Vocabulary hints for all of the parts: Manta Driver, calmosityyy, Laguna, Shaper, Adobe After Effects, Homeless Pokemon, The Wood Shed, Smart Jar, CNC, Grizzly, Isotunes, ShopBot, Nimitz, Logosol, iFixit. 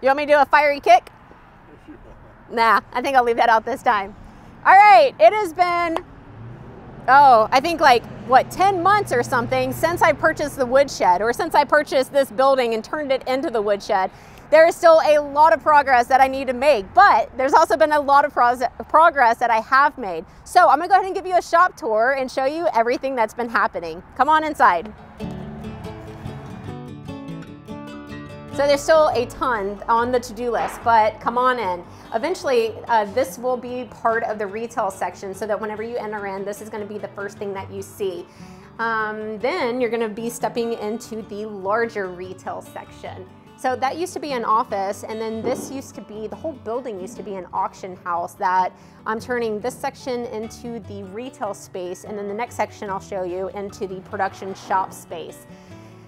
You want me to do a fiery kick? Nah, I think I'll leave that out this time. All right, it has been, oh, I think like, what, 10 months or something since I purchased the woodshed, or since I purchased this building and turned it into the woodshed. There is still a lot of progress that I need to make, but there's also been a lot of progress that I have made. So I'm gonna go ahead and give you a shop tour and show you everything that's been happening. Come on inside. So there's still a ton on the to-do list, but come on in. Eventually, this will be part of the retail section so that whenever you enter in, this is gonna be the first thing that you see. Then you're gonna be stepping into the larger retail section. So that used to be an office, and then this used to be, the whole building used to be an auction house that I'm turning this section into the retail space, and then the next section I'll show you into the production shop space.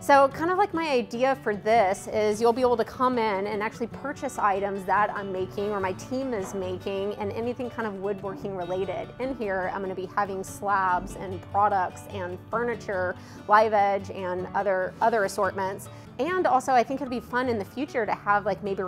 So kind of like my idea for this is you'll be able to come in and actually purchase items that I'm making or my team is making, and anything kind of woodworking related. In here, I'm gonna be having slabs and products and furniture, live edge and other assortments. And also I think it'd be fun in the future to have like maybe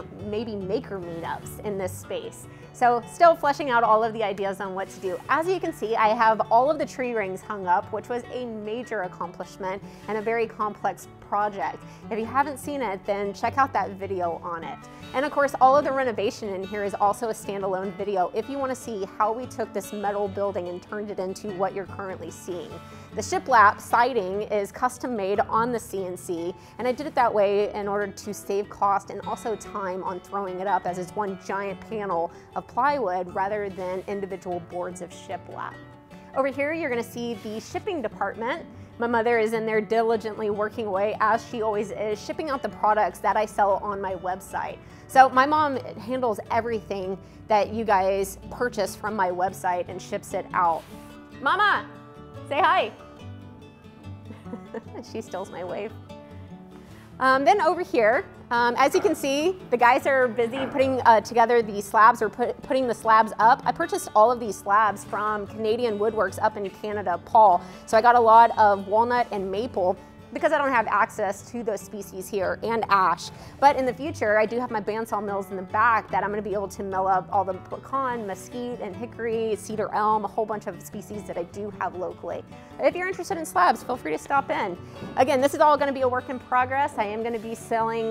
maker meetups in this space. So still fleshing out all of the ideas on what to do. As you can see, I have all of the tree rings hung up, which was a major accomplishment and a very complex project. If you haven't seen it, then check out that video on it. And of course, all of the renovation in here is also a standalone video if you want to see how we took this metal building and turned it into what you're currently seeing. The shiplap siding is custom made on the CNC, and I did it that way in order to save cost and also time on throwing it up, as it's one giant panel of plywood rather than individual boards of shiplap. Over here, you're going to see the shipping department. My mother is in there diligently working away, as she always is, shipping out the products that I sell on my website. So my mom handles everything that you guys purchase from my website and ships it out. Mama, say hi. She steals my wave. Then over here, as you can see, the guys are busy putting together the slabs, or putting the slabs up. I purchased all of these slabs from Canadian Woodworks up in Canada, Paul. So I got a lot of walnut and maple because I don't have access to those species here, and ash. But in the future, I do have my bandsaw mills in the back that I'm gonna be able to mill up all the pecan, mesquite, and hickory, cedar elm, a whole bunch of species that I do have locally. If you're interested in slabs, feel free to stop in. Again, this is all gonna be a work in progress. I am gonna be selling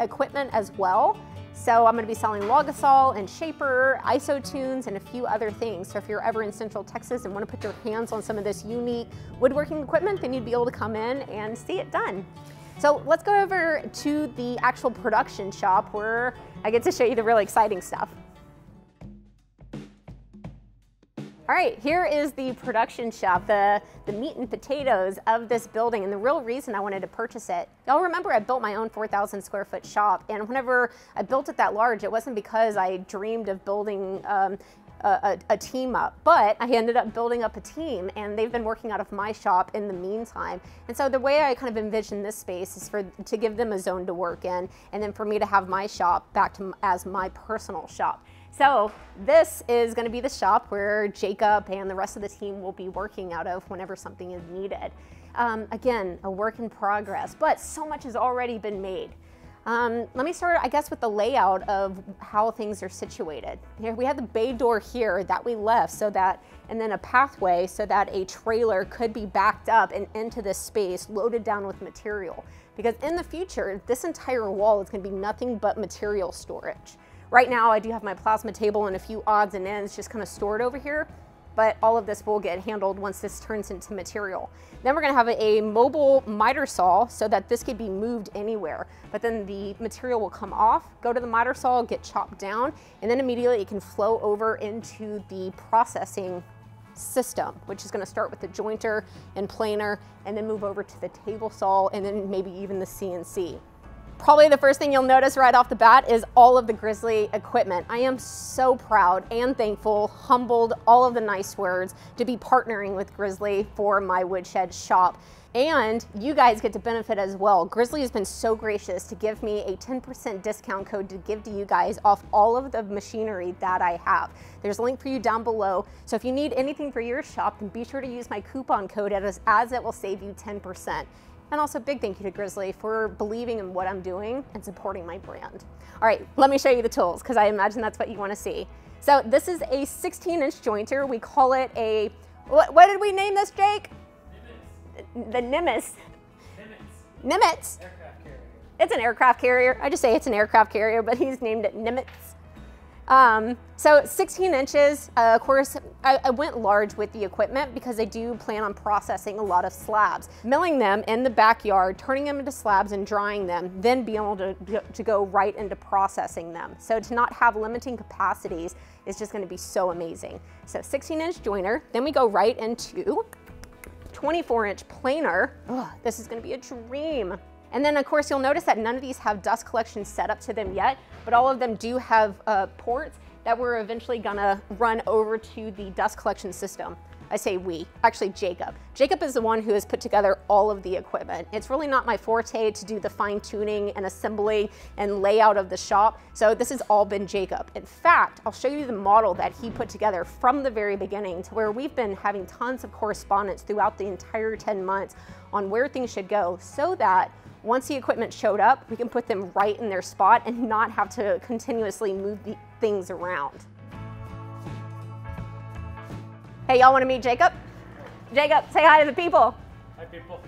equipment as well. So I'm gonna be selling Logosol and Shaper, Isotunes, and a few other things. So if you're ever in Central Texas and wanna put your hands on some of this unique woodworking equipment, then you'd be able to come in and see it done. So let's go over to the actual production shop where I get to show you the really exciting stuff. All right, here is the production shop, the meat and potatoes of this building, and the real reason I wanted to purchase it. Y'all remember I built my own 4,000 square foot shop, and whenever I built it that large, it wasn't because I dreamed of building a team up, but I ended up building up a team, and they've been working out of my shop in the meantime. And so the way I kind of envision this space is to give them a zone to work in, and then for me to have my shop back to as my personal shop. So this is gonna be the shop where Jacob and the rest of the team will be working out of whenever something is needed. Again, a work in progress, but so much has already been made. Let me start, I guess, with the layout of how things are situated. Here we have the bay door here that we left, so that, and then a pathway so that a trailer could be backed up and into this space loaded down with material. Because in the future, this entire wall is gonna be nothing but material storage. Right now, I do have my plasma table and a few odds and ends just kind of stored over here, but all of this will get handled once this turns into material. Then we're gonna have a mobile miter saw so that this could be moved anywhere, but then the material will come off, go to the miter saw, get chopped down, and then immediately it can flow over into the processing system, which is gonna start with the jointer and planer, and then move over to the table saw, and then maybe even the CNC. Probably the first thing you'll notice right off the bat is all of the Grizzly equipment. I am so proud and thankful, humbled, all of the nice words, to be partnering with Grizzly for my woodshed shop. And you guys get to benefit as well. Grizzly has been so gracious to give me a 10% discount code to give to you guys off all of the machinery that I have. There's a link for you down below. So if you need anything for your shop, then be sure to use my coupon code as it will save you 10%. And also big thank you to Grizzly for believing in what I'm doing and supporting my brand. All right, let me show you the tools because I imagine that's what you want to see. So this is a 16-inch jointer. We call it a, what did we name this, Jake? Nimitz. The Nimitz. Nimitz. Nimitz. Aircraft carrier. It's an aircraft carrier. I just say it's an aircraft carrier, but he's named it Nimitz. So 16 inches, of course, I went large with the equipment because I do plan on processing a lot of slabs, milling them in the backyard, turning them into slabs and drying them, then being able to go right into processing them. So to not have limiting capacities is just going to be so amazing. So 16-inch jointer, then we go right into 24-inch planer. Ugh, this is going to be a dream. And then of course, you'll notice that none of these have dust collection set up to them yet, but all of them do have ports that we're eventually gonna run over to the dust collection system. I say we, actually Jacob. Jacob is the one who has put together all of the equipment. It's really not my forte to do the fine tuning and assembly and layout of the shop. So this has all been Jacob. In fact, I'll show you the model that he put together from the very beginning to where we've been having tons of correspondence throughout the entire 10 months on where things should go so that once the equipment showed up, we can put them right in their spot and not have to continuously move the things around. Hey, y'all want to meet Jacob? Jacob, say hi to the people. Hi, people.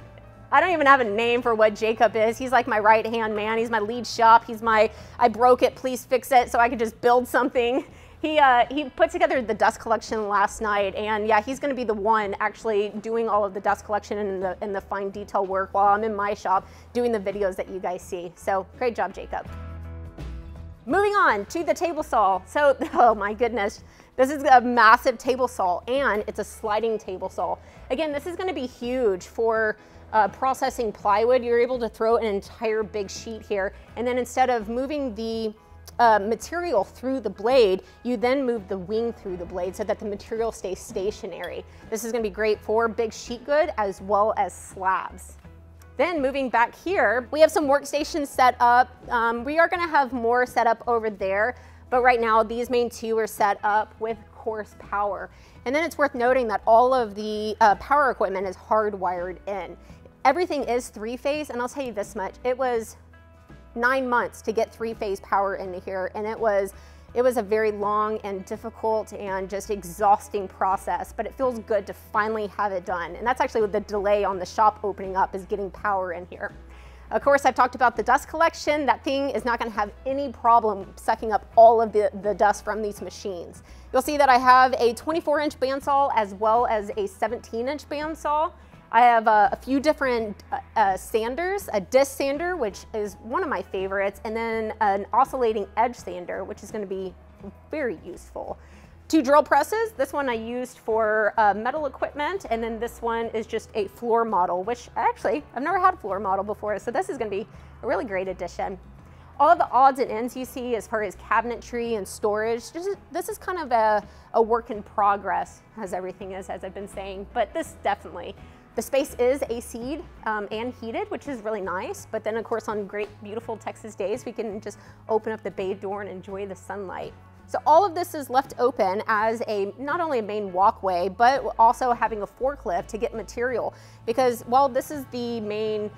I don't even have a name for what Jacob is. He's like my right-hand man. He's my lead shop. He's my, I broke it, please fix it, so I could just build something. He put together the dust collection last night, and yeah, he's gonna be the one actually doing all of the dust collection and the fine detail work while I'm in my shop doing the videos that you guys see. So great job, Jacob. Moving on to the table saw. So, oh my goodness, this is a massive table saw and it's a sliding table saw. Again, this is gonna be huge for processing plywood. You're able to throw an entire big sheet here, and then instead of moving the material through the blade, you then move the wing through the blade so that the material stays stationary. This is going to be great for big sheet good as well as slabs. Then moving back here, we have some workstations set up. We are going to have more set up over there, but right now these main two are set up with coarse power. And then it's worth noting that all of the power equipment is hardwired in. Everything is three-phase, and I'll tell you this much, it was 9 months to get three-phase power into here, and it was a very long and difficult and just exhausting process, but it feels good to finally have it done. And that's actually the delay on the shop opening up, is getting power in here. Of course, I've talked about the dust collection. That thing is not going to have any problem sucking up all of the dust from these machines. You'll see that I have a 24-inch bandsaw as well as a 17-inch bandsaw. I have a few different sanders, a disc sander, which is one of my favorites, and then an oscillating edge sander, which is going to be very useful. Two drill presses. This one I used for metal equipment, and then this one is just a floor model, which actually I've never had a floor model before, so this is going to be a really great addition. All the odds and ends you see as far as cabinetry and storage, this is kind of a work in progress, as everything is, as I've been saying, but this definitely. The space is AC'd and heated, which is really nice. But then of course on great, beautiful Texas days, we can just open up the bay door and enjoy the sunlight. So all of this is left open as a, not only a main walkway, but also having a forklift to get material. Because while this is the main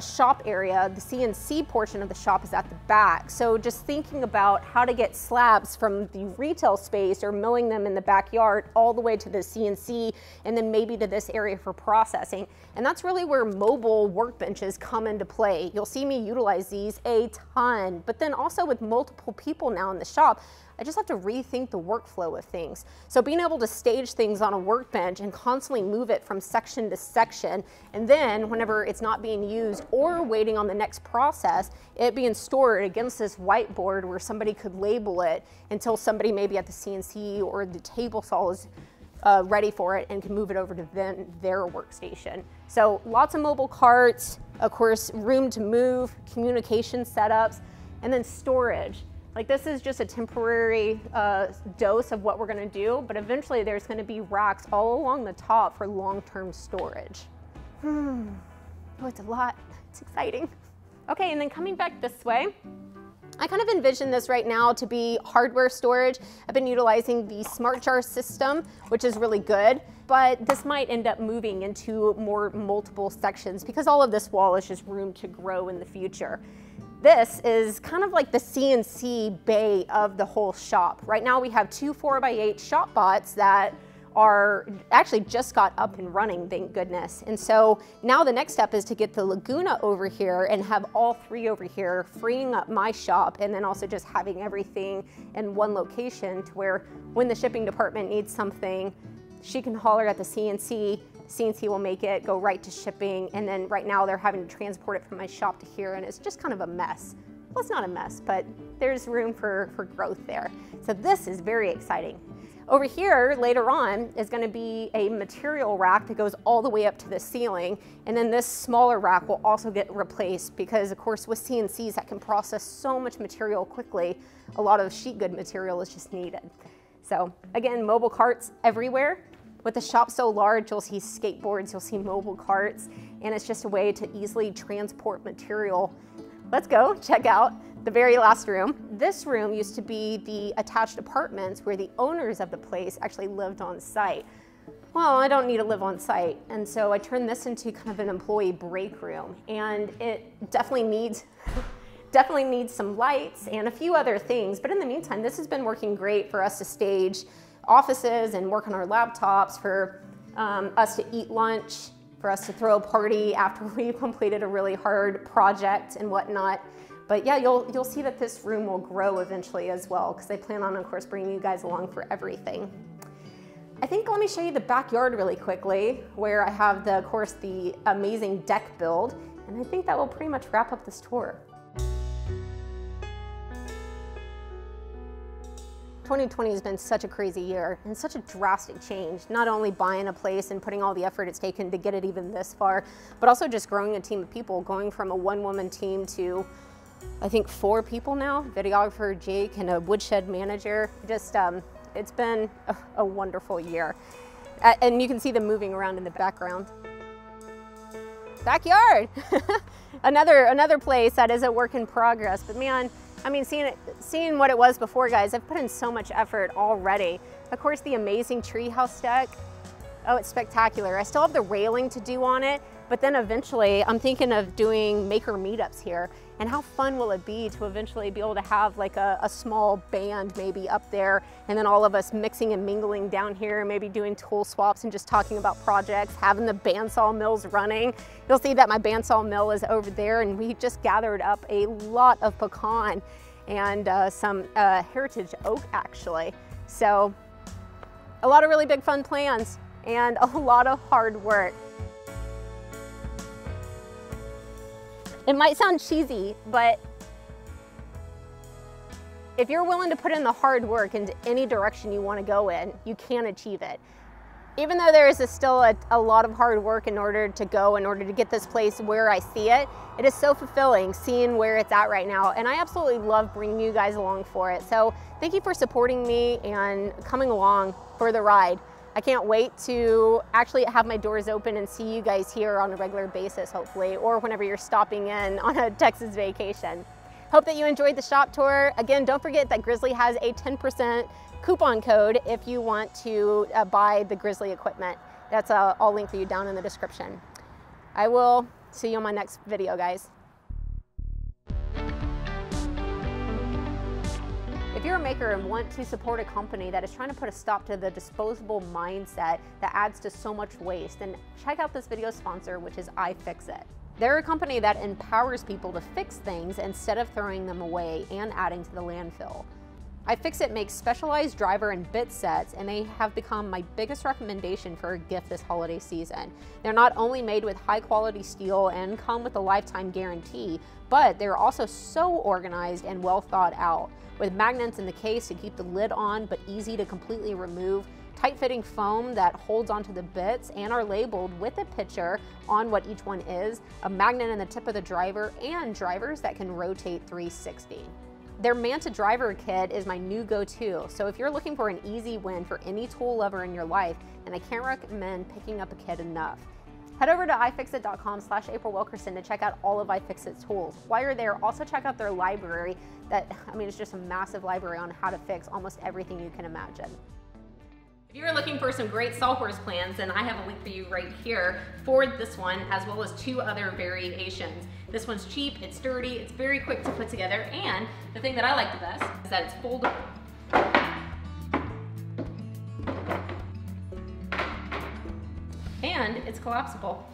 shop area, the CNC portion of the shop is at the back. So just thinking about how to get slabs from the retail space or milling them in the backyard all the way to the CNC and then maybe to this area for processing. And that's really where mobile workbenches come into play. You'll see me utilize these a ton, but then also with multiple people now in the shop, I just have to rethink the workflow of things. So being able to stage things on a workbench and constantly move it from section to section, and then whenever it's not being used or waiting on the next process, it being stored against this whiteboard where somebody could label it until somebody maybe at the CNC or the table saw is ready for it and can move it over to then their workstation. So lots of mobile carts, of course, room to move, communication setups, and then storage. Like this is just a temporary dose of what we're gonna do, but eventually there's gonna be racks all along the top for long-term storage. Oh, it's a lot, it's exciting. Okay, and then coming back this way, I kind of envision this right now to be hardware storage. I've been utilizing the Smart Jar system, which is really good, but this might end up moving into more multiple sections because all of this wall is just room to grow in the future. This is kind of like the CNC bay of the whole shop. Right now we have two 4x8 ShopBots that are actually just got up and running, thank goodness. And so now the next step is to get the Laguna over here and have all three over here, freeing up my shop, and then also just having everything in one location to where when the shipping department needs something, she can holler at the CNC, CNC will make it, go right to shipping, and then right now they're having to transport it from my shop to here, and it's just kind of a mess. Well, it's not a mess, but there's room for growth there. So this is very exciting. Over here, later on, is gonna be a material rack that goes all the way up to the ceiling, and then this smaller rack will also get replaced because, of course, with CNCs that can process so much material quickly, a lot of sheet good material is just needed. So, again, mobile carts everywhere. With the shop so large, you'll see skateboards, you'll see mobile carts, and it's just a way to easily transport material. Let's go check out the very last room. This room used to be the attached apartments where the owners of the place actually lived on site. Well, I don't need to live on site, and so I turned this into kind of an employee break room, and it definitely needs some lights and a few other things, but in the meantime, this has been working great for us to stage offices and work on our laptops, for us to eat lunch, for us to throw a party after we've completed a really hard project and whatnot. But yeah, you'll see that this room will grow eventually as well, because I plan on, of course, bringing you guys along for everything. I think let me show you the backyard really quickly, where I have, of course, the amazing deck build. And I think that will pretty much wrap up this tour. 2020 has been such a crazy year and such a drastic change, not only buying a place and putting all the effort it's taken to get it even this far, but also just growing a team of people, going from a one-woman team to, I think, 4 people now, videographer Jake and a woodshed manager. Just, it's been a wonderful year. And you can see them moving around in the background. Backyard, another place that is a work in progress, but man, I mean, seeing what it was before, guys, I've put in so much effort already. Of course, the amazing treehouse deck. Oh, it's spectacular. I still have the railing to do on it, but then eventually I'm thinking of doing maker meetups here. And how fun will it be to eventually be able to have like a small band maybe up there, and then all of us mixing and mingling down here, maybe doing tool swaps and just talking about projects, having the bandsaw mills running. You'll see that my bandsaw mill is over there, and we just gathered up a lot of pecan and some heritage oak actually. So a lot of really big fun plans and a lot of hard work. It might sound cheesy, but if you're willing to put in the hard work into any direction you want to go in, you can achieve it. Even though there is still a lot of hard work in order to get this place where I see it, it is so fulfilling seeing where it's at right now. And I absolutely love bringing you guys along for it. So thank you for supporting me and coming along for the ride. I can't wait to actually have my doors open and see you guys here on a regular basis, hopefully, or whenever you're stopping in on a Texas vacation. Hope that you enjoyed the shop tour. Again, don't forget that Grizzly has a 10% coupon code if you want to buy the Grizzly equipment. That's I'll link for you down in the description. I will see you on my next video, guys. If you're a maker and want to support a company that is trying to put a stop to the disposable mindset that adds to so much waste, then check out this video sponsor, which is iFixit. They're a company that empowers people to fix things instead of throwing them away and adding to the landfill. iFixit makes specialized driver and bit sets, and they have become my biggest recommendation for a gift this holiday season. They're not only made with high quality steel and come with a lifetime guarantee, but they're also so organized and well thought out. With magnets in the case to keep the lid on but easy to completely remove, tight fitting foam that holds onto the bits and are labeled with a picture on what each one is, a magnet in the tip of the driver, and drivers that can rotate 360. Their Manta Driver kit is my new go-to, so if you're looking for an easy win for any tool lover in your life, then I can't recommend picking up a kit enough. Head over to iFixit.com/AprilWilkerson to check out all of iFixit's tools. While you're there, also check out their library it's just a massive library on how to fix almost everything you can imagine. If you're looking for some great sawhorse plans, then I have a link for you right here for this one, as well as two other variations. This one's cheap, it's sturdy, it's very quick to put together, and the thing that I like the best is that it's foldable. And it's collapsible.